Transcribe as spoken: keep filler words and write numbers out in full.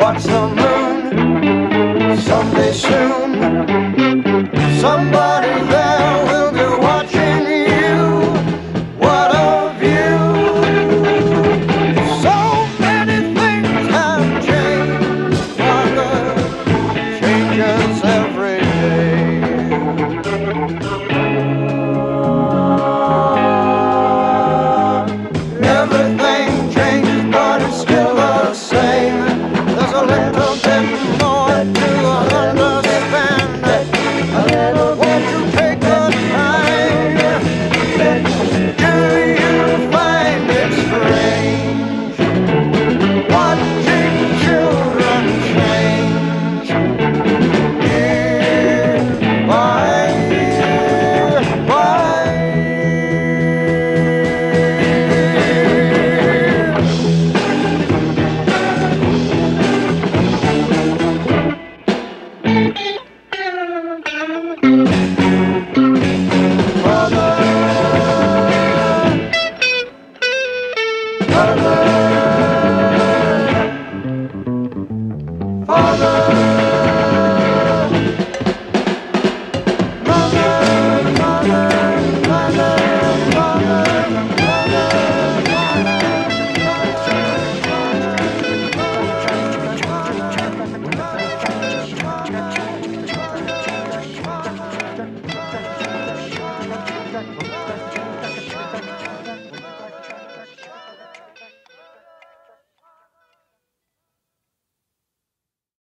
watch the moon someday soon. Somebody there will be watching you. What a view! So many things have changed, mother, changes every day. Everything changes, but it's still the same. A little bit more to understand. A little bit to take the time. Do you find it strange watching children change year by year by Mother.